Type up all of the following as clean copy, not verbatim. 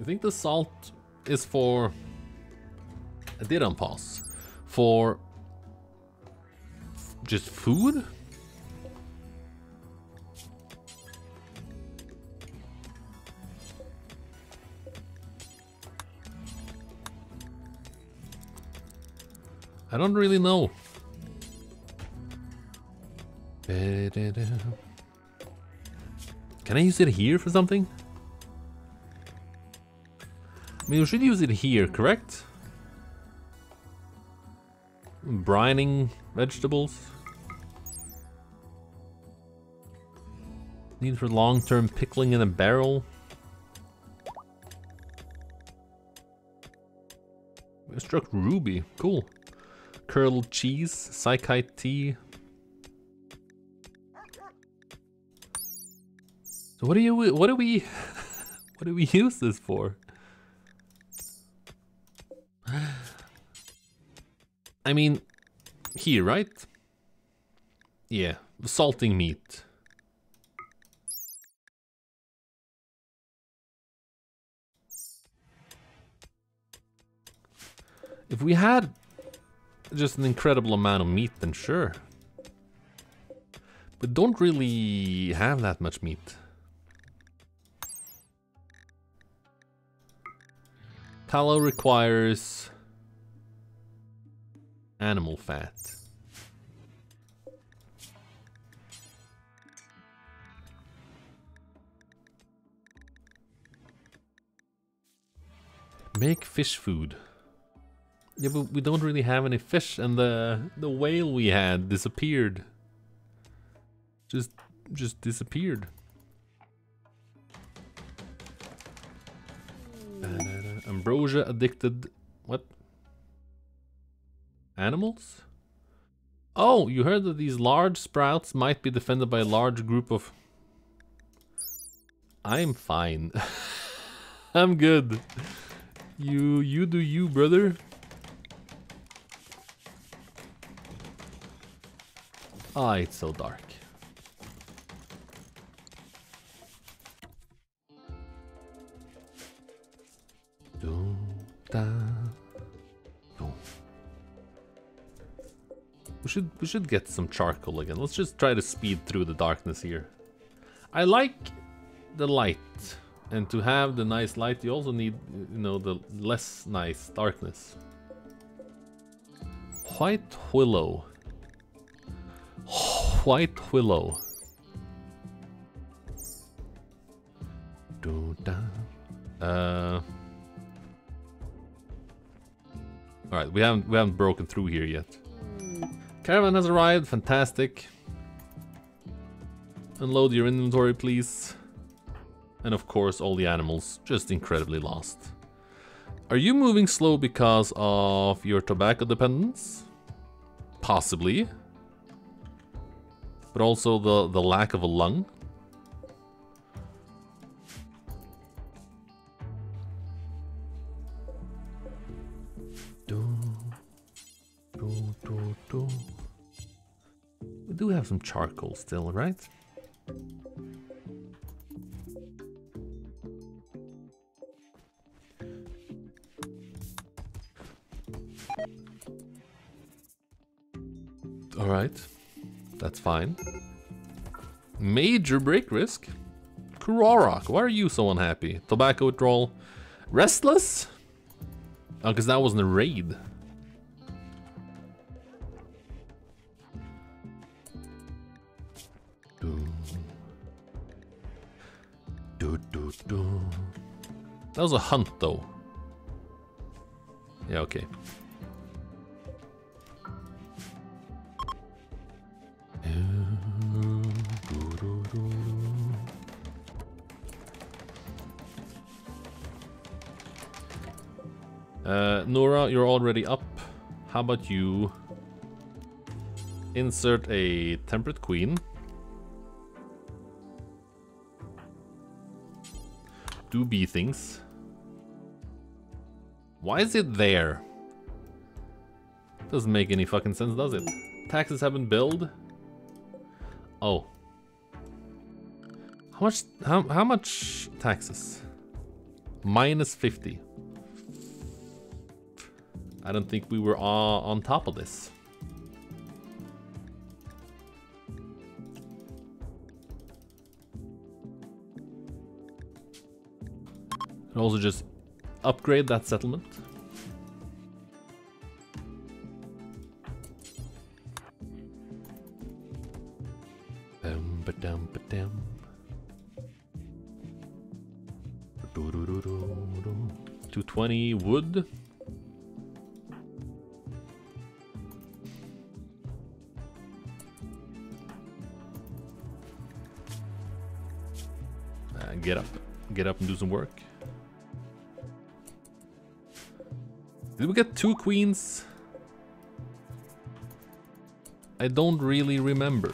I think the salt is for... I didn't pause. For... just food? I don't really know. Can I use it here for something? I mean, we should use it here, correct? Brining vegetables. Need for long-term pickling in a barrel. We struck ruby, cool. Curdled cheese, Saikite tea. So what do we use this for? I mean, here, right? Yeah, salting meat. If we had just an incredible amount of meat, then sure. But don't really have that much meat. Tallow requires animal fat. Make fish food. Yeah, but we don't really have any fish, and the whale we had disappeared. Just disappeared. Ambrosia addicted... what? Animals? Oh, you heard that these large sprouts might be defended by a large group of... I'm fine. I'm good. You do you, brother. Ah, it's so dark. We should get some charcoal again. Let's just try to speed through the darkness here. I like the light, and to have the nice light, you also need, you know, the less nice darkness. White willow. White willow. All right, we haven't broken through here yet. Caravan has arrived. Fantastic. Unload your inventory, please. And of course, all the animals just incredibly lost. Are you moving slow because of your tobacco dependence? Possibly. But also the lack of a lung. We do have some charcoal still, right? All right. That's fine. Major break risk. Kurorok, why are you so unhappy? Tobacco withdrawal. Restless? Oh, because that wasn't a raid. That was a hunt, though. Yeah, okay. Nora, you're already up. How about you insert a temperate queen? Do bee things. Why is it there? Doesn't make any fucking sense, does it? Taxes have been billed. Oh. How much taxes? minus 50. I don't think we were on top of this. And also just upgrade that settlement. $20 wood. Get up and do some work. Did we get 2 queens? I don't really remember.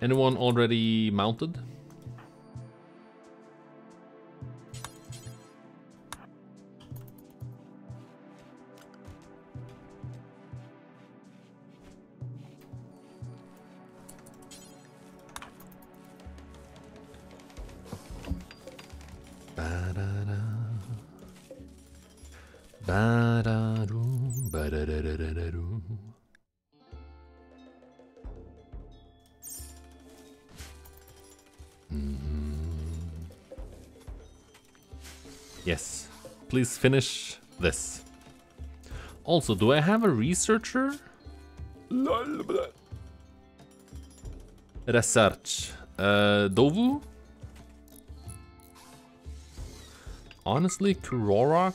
Anyone already mounted? Yes, please finish this. Also, do I have a researcher? Research. Dovu? Honestly, Kurorok?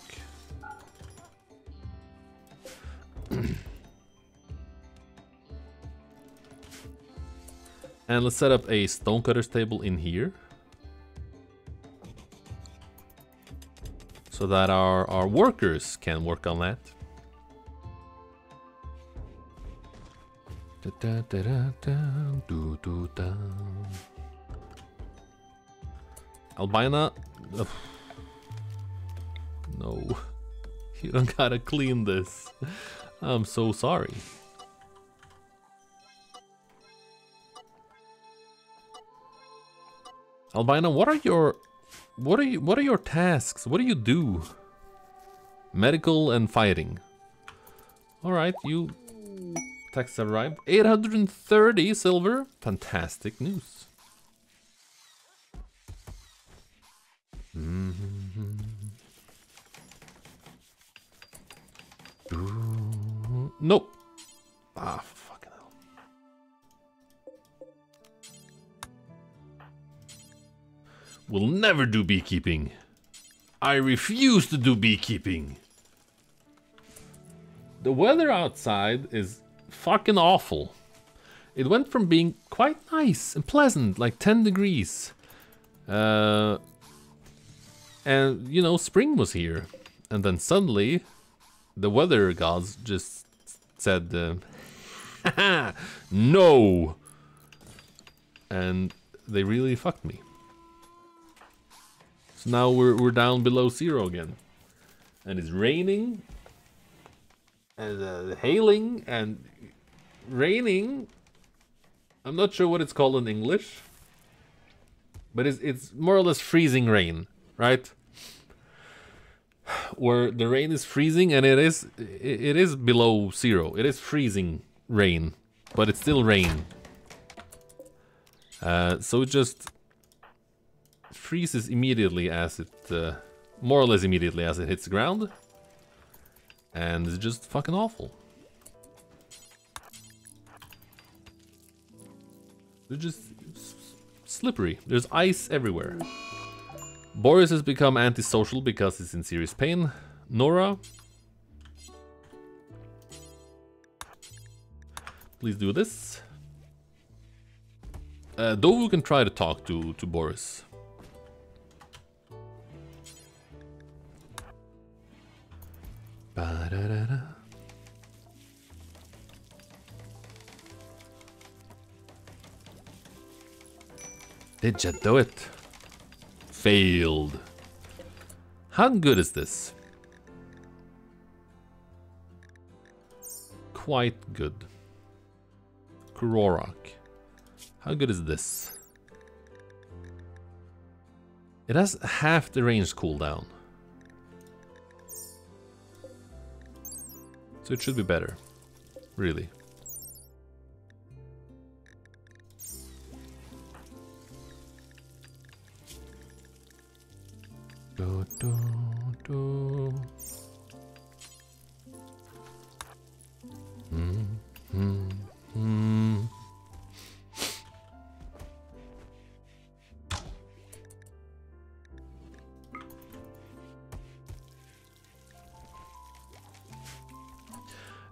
And let's set up a stonecutter's table in here, so that our workers can work on that. Albina, ugh. No, you don't gotta clean this. I'm so sorry. Albina, what are your tasks? What do you do? Medical and fighting. Alright, you... Tax arrived. 830 silver. Fantastic news. Nope. Ah, fucking hell. We'll never do beekeeping. I refuse to do beekeeping. The weather outside is fucking awful. It went from being quite nice and pleasant, like 10 degrees. And, you know, spring was here. And then suddenly, the weather gods just said, no. And they really fucked me. So now we're down below zero again. And it's raining. And hailing and raining. I'm not sure what it's called in English. But it's more or less freezing rain, right? Where the rain is freezing and it is below zero. It is freezing rain, but it's still rain. So it just freezes immediately as it, more or less immediately as it hits the ground. And it's just fucking awful. It's just slippery. There's ice everywhere. Boris has become antisocial because he's in serious pain. Nora, please do this. Dovu can try to talk to Boris. Ba-da-da-da. Did you do it? Failed. How good is this? quite good. Kurorok. How good is this? It has half the range cooldown. So it should be better, really. Do, do, do.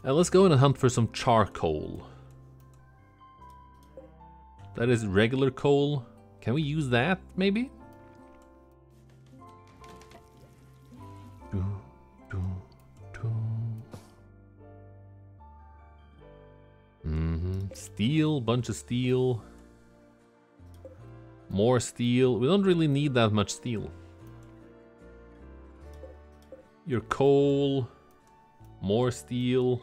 Let's go in and hunt for some charcoal. That is regular coal. Can we use that, maybe? Steel, bunch of steel. More steel. We don't really need that much steel. Your coal. More steel.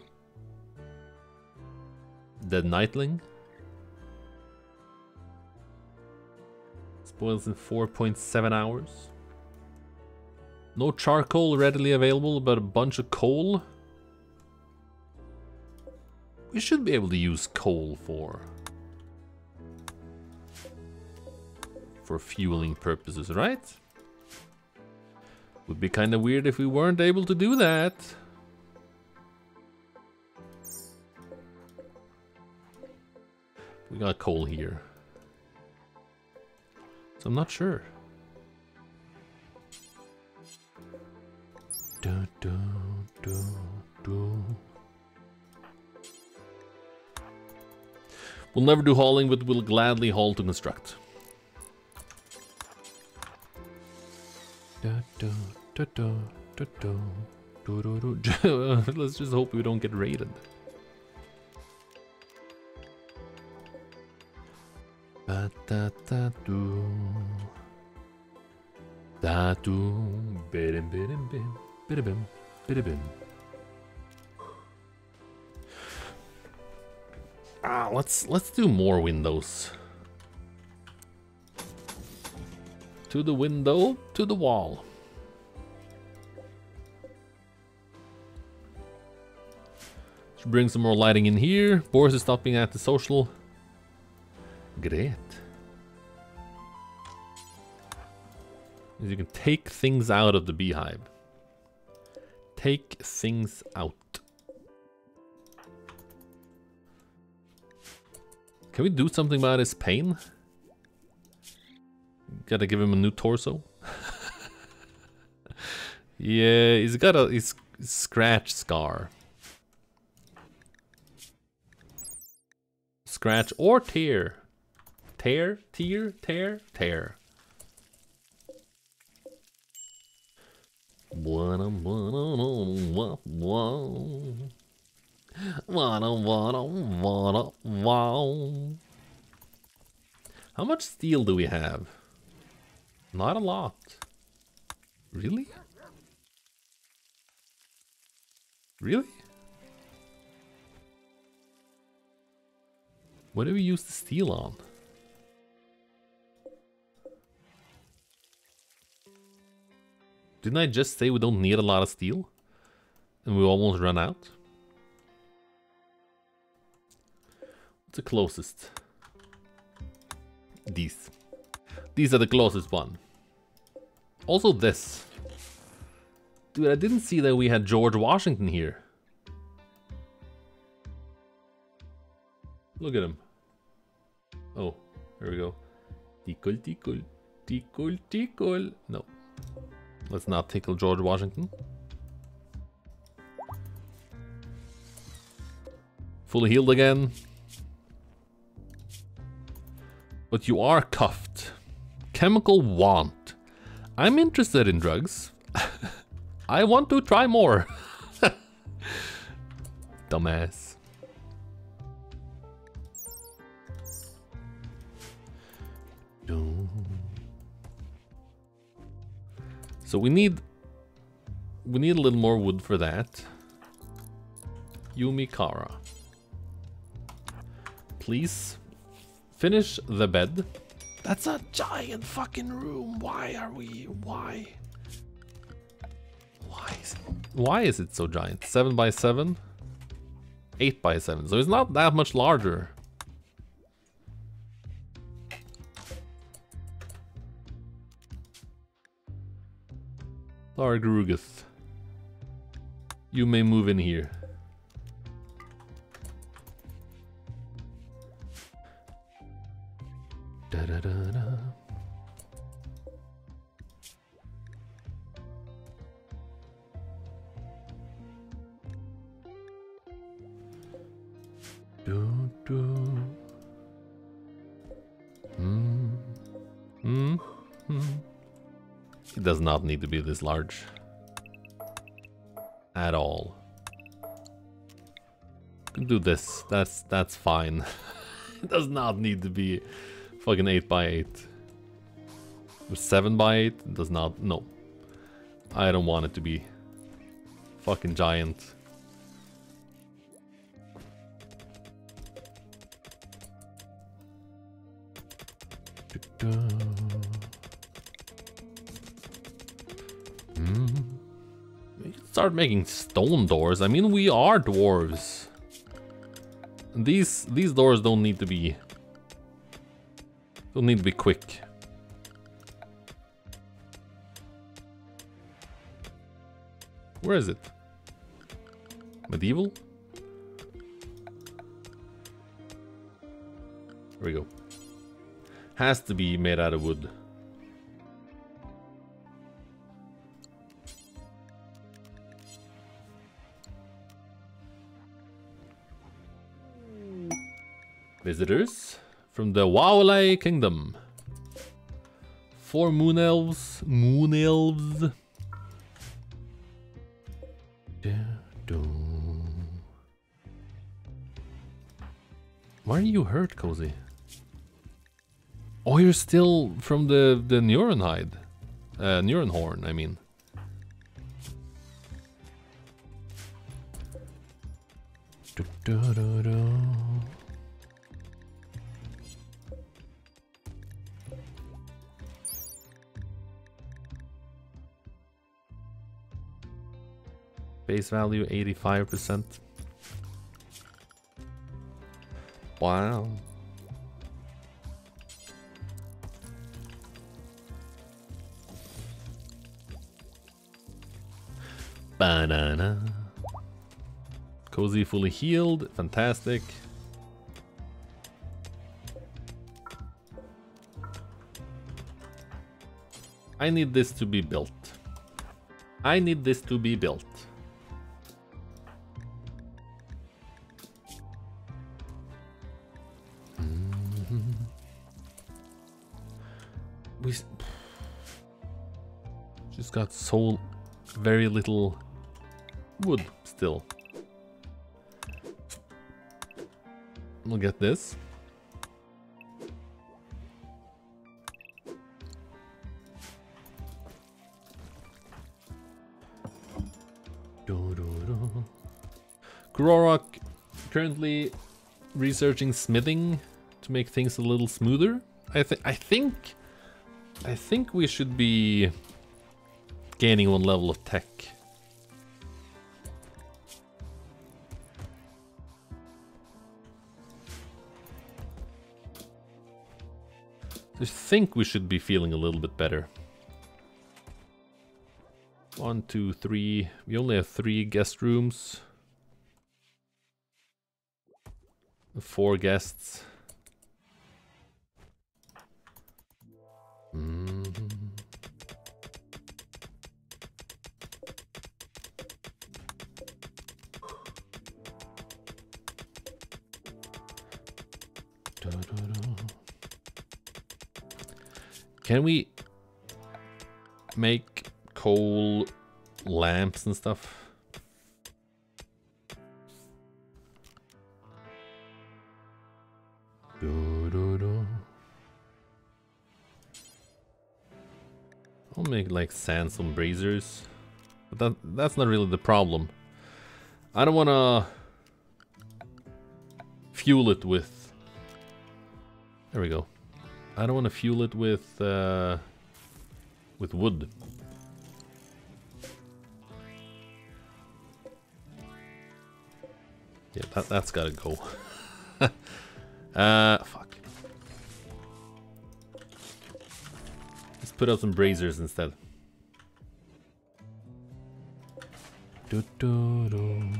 Dead Nightling. Spoils in 4.7 hours. No charcoal readily available, but a bunch of coal. We should be able to use coal for fueling purposes, right? Would be kind of weird if we weren't able to do that. We got coal here. So I'm not sure. Do, do, do, do. We'll never do hauling, but we'll gladly haul to construct. Let's just hope we don't get raided. Let's do more windows. To the window, to the wall. Should bring some more lighting in here. Boris is stopping at the social. Great. You can take things out of the beehive. Take things out. Can we do something about his pain? Gotta give him a new torso. Yeah, he's got a scratch scar. Scratch or tear. Tear, tear, tear, tear. How much steel do we have? Not a lot. Really? Really? What do we use the steel on? Didn't I just say we don't need a lot of steel? And we almost run out? What's the closest? These. These are the closest one. Also this. Dude, I didn't see that we had George Washington here. Look at him. Oh, here we go. Tickle, tickle, tickle, tickle. No. Let's not tickle George Washington. Fully healed again. But you are cuffed. Chemical want. I'm interested in drugs. I want to try more. Dumbass. So we need a little more wood for that. Yumikara. Please finish the bed. That's a giant fucking room. Why is it so giant? 7 by 7? 8 by 7. So it's not that much larger. Largrugus, you may move in here. Da da da da. Do do. It does not need to be this large at all. Do this. That's fine. It does not need to be fucking 8 by 8 or 7 by 8. It does not. No, I don't want it to be fucking giant. Start making stone doors. I mean, we are dwarves. These doors don't need to be quick. Where is it? Medieval? Here we go. Has to be made out of wood. Visitors from the Waolei Kingdom. 4 moon elves. Why are you hurt, Cozy? Oh, you're still from the Neuronhide. Neuronhorn, I mean. Base value 85%. Wow. Banana. Cozy fully healed. Fantastic. I need this to be built. I need this to be built. We just got so very little wood still. We'll get this. Kurorok currently researching smithing to make things a little smoother. I think we should be gaining 1 level of tech. I think we should be feeling a little bit better. 1, 2, 3. We only have 3 guest rooms. 4 guests. Can we make coal lamps and stuff? I'll make like sandstorm braziers, but that's not really the problem. I don't wanna fuel it with... There we go. I don't want to fuel it with wood. Yeah, that's gotta go. Fuck. Let's put out some braziers instead. Do, do, do.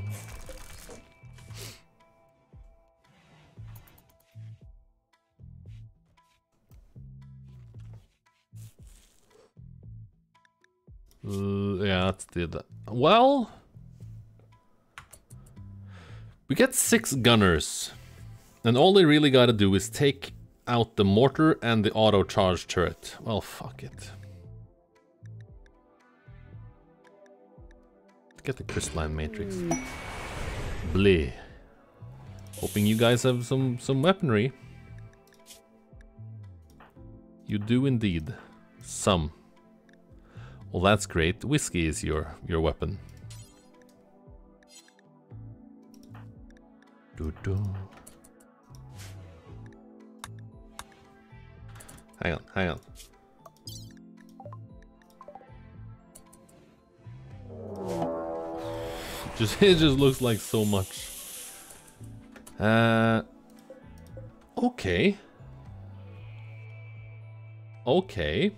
Yeah, let's do that. Well, we get 6 gunners, and all they really gotta do is take out the mortar and the auto charge turret. Well, fuck it. Get the crystalline matrix. Bleh. Hoping you guys have some weaponry. You do indeed. Some. Well, that's great. Whiskey is your weapon. Doo-doo. Hang on, hang on. It just looks like so much. Okay. Okay.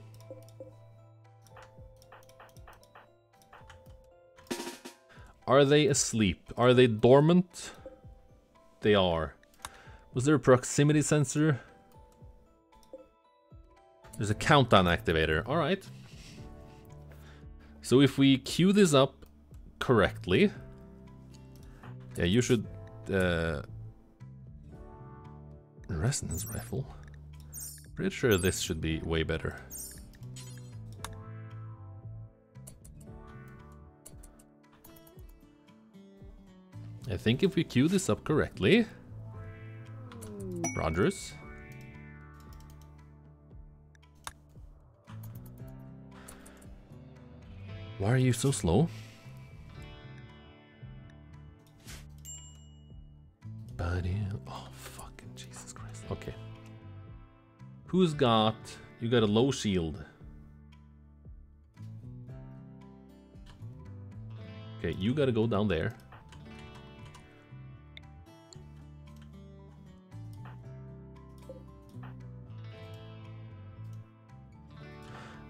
Are they asleep? Are they dormant? They are. Was there a proximity sensor? There's a countdown activator. All right. So if we queue this up correctly... Yeah, you should... resonance rifle. Pretty sure this should be way better. I think if we queue this up correctly... Rogers. Why are you so slow? Oh, fucking Jesus Christ. Okay. Who's got... You got a low shield. Okay, you gotta go down there.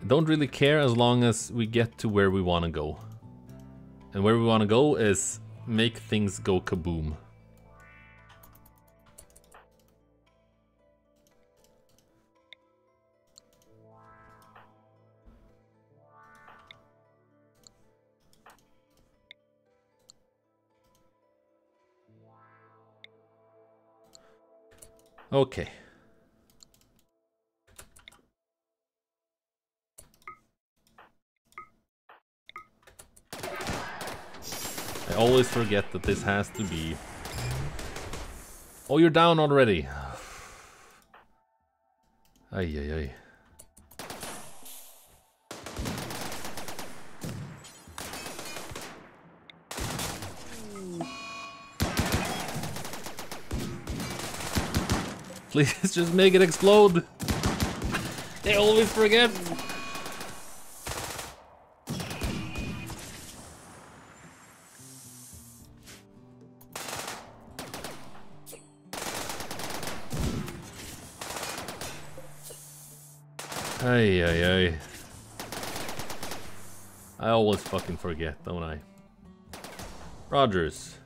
Don't really care as long as we get to where we want to go. And where we want to go is make things go kaboom. Okay. I always forget that this has to be... Oh, you're down already. Ay, ay, ay. Please just make it explode. I always forget. Ay, ay, ay. I always fucking forget, don't I? Rogers.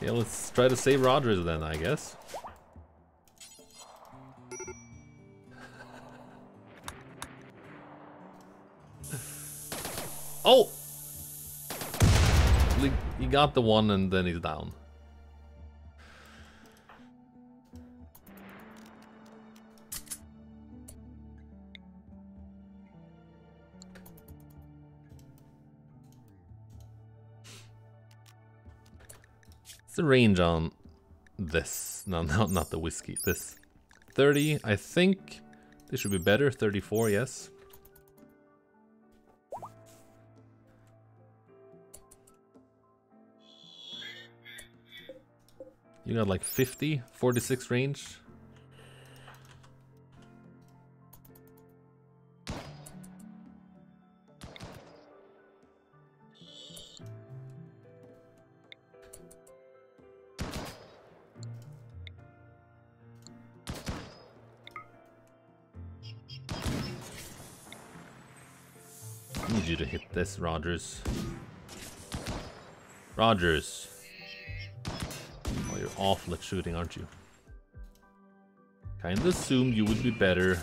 Yeah, let's try to save Rogers then, I guess. Oh! He got the one and then he's down. The range on this, no, not the whiskey, this 30, I think this should be better. 34, yes. You got like 50, 46 range. I need you to hit this, Rogers. Rogers. Oh, you're awful at shooting, aren't you? Kinda assumed you would be better